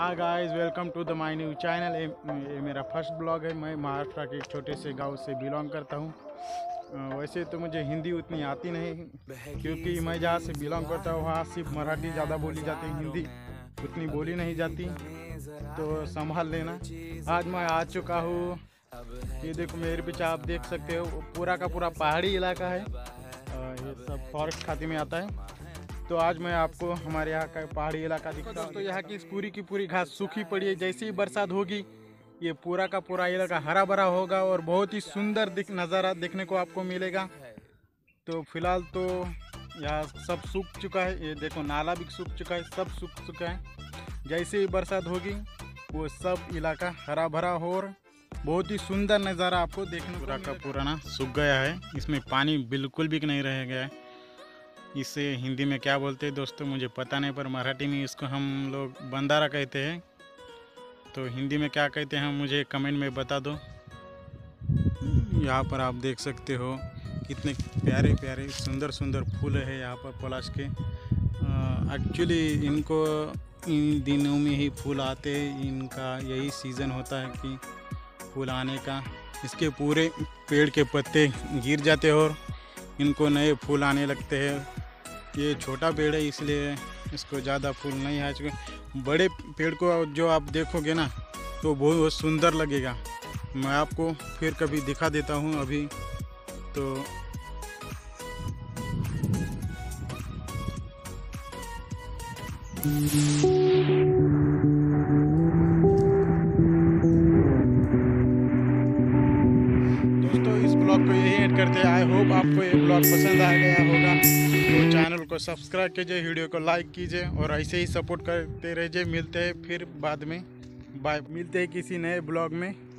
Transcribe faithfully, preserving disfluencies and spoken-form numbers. हाँ guys, welcome to the my new channel. ये मेरा फर्स्ट ब्लॉग है। मैं महाराष्ट्र के एक छोटे से गांव से बिलोंग करता हूँ। वैसे तो मुझे हिंदी उतनी आती नहीं, क्योंकि मैं जहाँ से बिलोंग करता हूँ वहाँ सिर्फ मराठी ज़्यादा बोली जाती है, हिंदी उतनी बोली नहीं जाती, तो संभाल लेना। आज मैं आ चुका हूँ, ये देखो मेरे पीछे आप देख सकते हो, पूरा का पूरा पहाड़ी इलाका है, ये सब फॉरेस्ट खाते में आता है। तो आज मैं आपको हमारे यहाँ का पहाड़ी इलाका दिखाता हूँ। तो यहाँ की पूरी की पूरी घास सूखी पड़ी है, जैसे ही बरसात होगी ये पूरा का पूरा इलाका हरा भरा होगा और बहुत ही सुंदर दिख नज़ारा देखने को आपको मिलेगा। तो फिलहाल तो यहाँ सब सूख चुका है, ये देखो नाला भी सूख चुका है, सब सूख चुका है। जैसे ही बरसात होगी वो सब इलाका हरा भरा हो और बहुत ही सुंदर नज़ारा आपको देखने को पूरा का पुराना सूख गया है, इसमें पानी बिल्कुल भी नहीं रह गया है। इसे हिंदी में क्या बोलते हैं दोस्तों मुझे पता नहीं, पर मराठी में इसको हम लोग बंधारा कहते हैं, तो हिंदी में क्या कहते हैं मुझे कमेंट में बता दो। यहाँ पर आप देख सकते हो कितने प्यारे प्यारे सुंदर सुंदर फूल है यहाँ पर पलाश के। एक्चुअली इनको इन दिनों में ही फूल आते हैं, इनका यही सीज़न होता है कि फूल आने का। इसके पूरे पेड़ के पत्ते गिर जाते हैं और इनको नए फूल आने लगते हैं। ये छोटा पेड़ है इसलिए इसको ज़्यादा फूल नहीं आ चुके। बड़े पेड़ को जो आप देखोगे ना तो बहुत सुंदर लगेगा, मैं आपको फिर कभी दिखा देता हूँ। अभी तो करते हैं। आई होप आपको ये ब्लॉग पसंद आ गया होगा, तो चैनल को सब्सक्राइब कीजिए, वीडियो को लाइक कीजिए और ऐसे ही सपोर्ट करते रहिए। मिलते हैं फिर बाद में, बाय। मिलते हैं किसी नए ब्लॉग में।